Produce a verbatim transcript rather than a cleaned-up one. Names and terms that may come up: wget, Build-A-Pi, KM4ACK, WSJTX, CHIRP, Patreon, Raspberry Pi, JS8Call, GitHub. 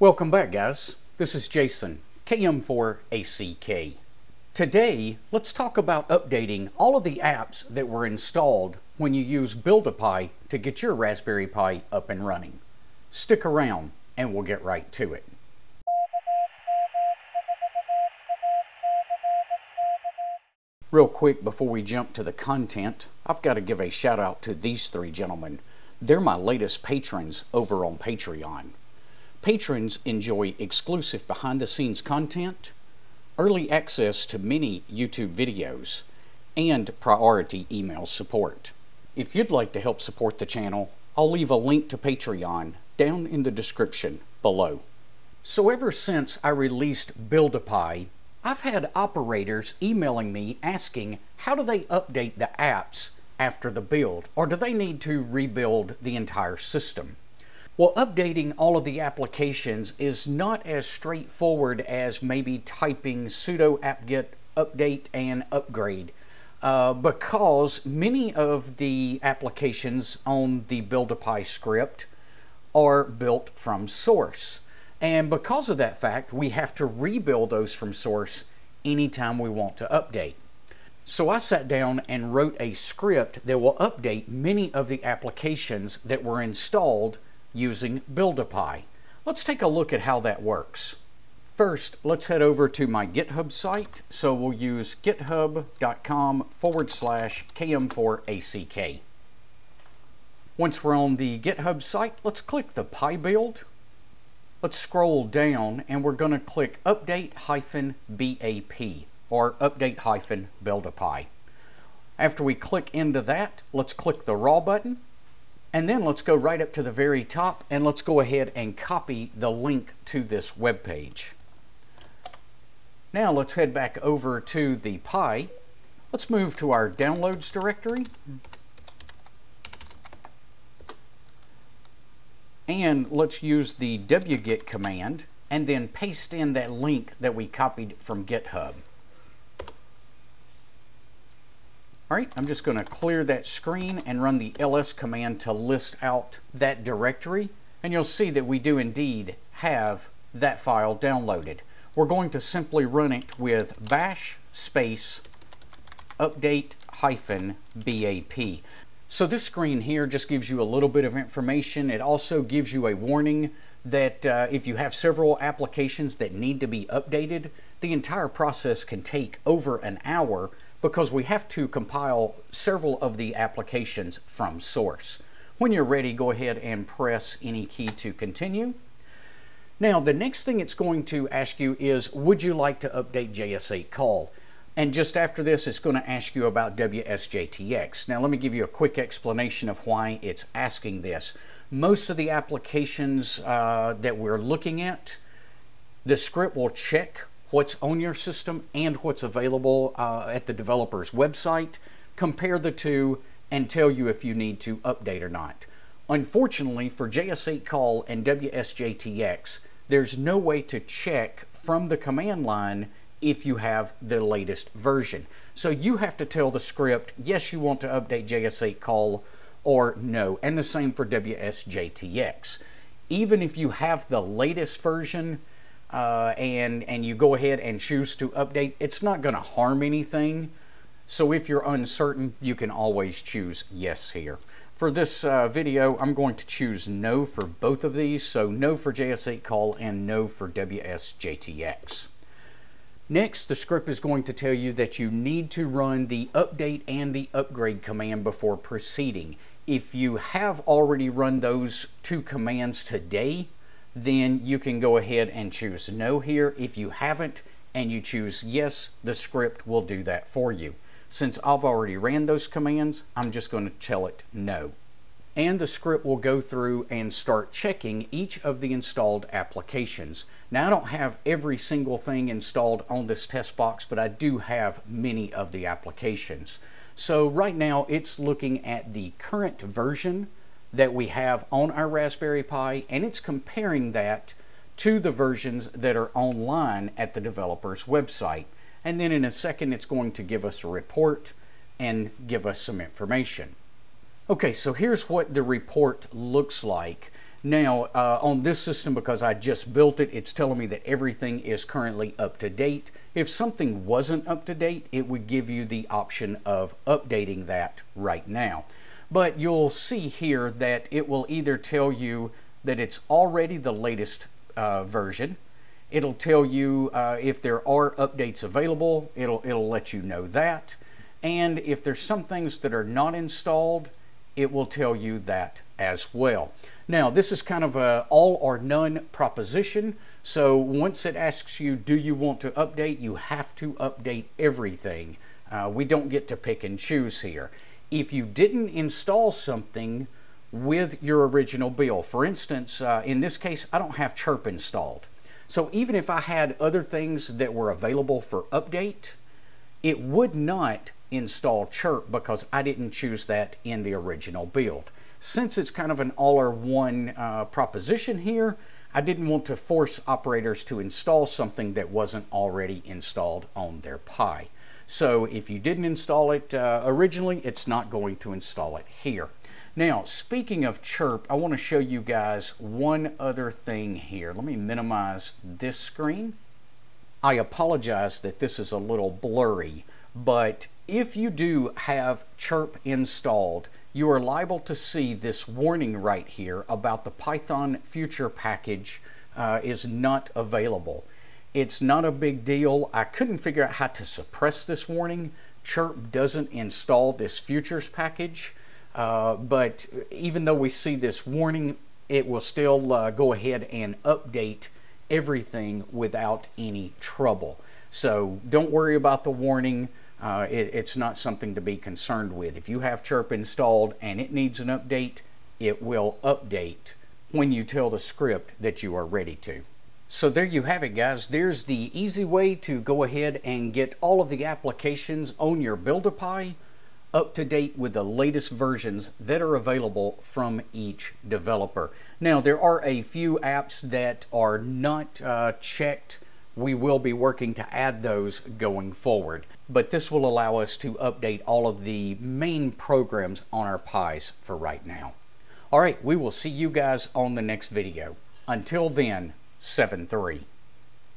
Welcome back, guys. This is Jason, K M four A C K. Today, let's talk about updating all of the apps that were installed when you use Build-A-Pi to get your Raspberry Pi up and running. Stick around and we'll get right to it. Real quick before we jump to the content, I've got to give a shout out to these three gentlemen. They're my latest patrons over on Patreon. Patrons enjoy exclusive behind-the-scenes content, early access to many YouTube videos, and priority email support. If you'd like to help support the channel, I'll leave a link to Patreon down in the description below. So ever since I released Build-A-Pi, I've had operators emailing me asking how do they update the apps after the build, or do they need to rebuild the entire system? Well, updating all of the applications is not as straightforward as maybe typing sudo apt-get update and upgrade uh, because many of the applications on the Build-A-Pi script are built from source. And because of that fact, we have to rebuild those from source anytime we want to update. So I sat down and wrote a script that will update many of the applications that were installed using Build-A-Pi. Let's take a look at how that works. First, let's head over to my GitHub site. So we'll use github.com forward slash KM4ACK. Once we're on the GitHub site, let's click the Pi build. Let's scroll down and we're going to click update hyphen B A P or update hyphen Build-A-Pi. After we click into that, let's click the raw button. And then let's go right up to the very top and let's go ahead and copy the link to this web page. Now let's head back over to the Pi. Let's move to our downloads directory. And let's use the wget command and then paste in that link that we copied from GitHub. All right, I'm just going to clear that screen and run the L S command to list out that directory. And you'll see that we do indeed have that file downloaded. We're going to simply run it with bash space update hyphen B A P. So this screen here just gives you a little bit of information. It also gives you a warning that uh, if you have several applications that need to be updated, the entire process can take over an hour because we have to compile several of the applications from source. When you're ready, go ahead and press any key to continue. Now, the next thing it's going to ask you is, would you like to update J S eight call? And just after this, it's going to ask you about W S J T X. Now, let me give you a quick explanation of why it's asking this. Most of the applications uh, that we're looking at, the script will check what's on your system and what's available uh, at the developer's website, compare the two, and tell you if you need to update or not. Unfortunately, for J S eight call and W S J T X, there's no way to check from the command line if you have the latest version. So you have to tell the script, yes, you want to update J S eight call, or no, and the same for W S J T X. Even if you have the latest version, Uh, and, and you go ahead and choose to update, it's not going to harm anything. So if you're uncertain, you can always choose yes here. For this uh, video, I'm going to choose no for both of these. So no for J S eight call and no for W S J T X. Next, the script is going to tell you that you need to run the update and the upgrade command before proceeding. If you have already run those two commands today, then you can go ahead and choose no here. If you haven't and you choose yes, the script will do that for you. Since I've already ran those commands, I'm just going to tell it no. And the script will go through and start checking each of the installed applications. Now, I don't have every single thing installed on this test box, but I do have many of the applications. So right now it's looking at the current version that we have on our Raspberry Pi, and it's comparing that to the versions that are online at the developer's website. And then in a second, it's going to give us a report and give us some information. Okay, so here's what the report looks like. Now, uh, on this system, because I just built it, it's telling me that everything is currently up to date. If something wasn't up to date, it would give you the option of updating that right now. But you'll see here that it will either tell you that it's already the latest uh, version. It'll tell you uh, if there are updates available, it'll, it'll let you know that. And if there's some things that are not installed, it will tell you that as well. Now, this is kind of a all or none proposition. So once it asks you, do you want to update? You have to update everything. Uh, we don't get to pick and choose here. If you didn't install something with your original build, for instance, uh, in this case, I don't have CHIRP installed. So even if I had other things that were available for update, it would not install CHIRP because I didn't choose that in the original build. Since it's kind of an all or one uh, proposition here, I didn't want to force operators to install something that wasn't already installed on their Pi. So if you didn't install it uh, originally, it's not going to install it here. Now, speaking of CHIRP, I want to show you guys one other thing here. Let me minimize this screen. I apologize that this is a little blurry, but if you do have CHIRP installed, you are liable to see this warning right here about the Python future package uh, is not available. It's not a big deal. I couldn't figure out how to suppress this warning. CHIRP doesn't install this futures package, uh, but even though we see this warning, it will still uh, go ahead and update everything without any trouble. So don't worry about the warning. Uh, it, it's not something to be concerned with. If you have CHIRP installed and it needs an update, it will update when you tell the script that you are ready to. So there you have it, guys. There's the easy way to go ahead and get all of the applications on your Build-A-Pi up to date with the latest versions that are available from each developer. Now, there are a few apps that are not uh, checked. We will be working to add those going forward, but this will allow us to update all of the main programs on our Pis for right now. All right, we will see you guys on the next video. Until then, seven three.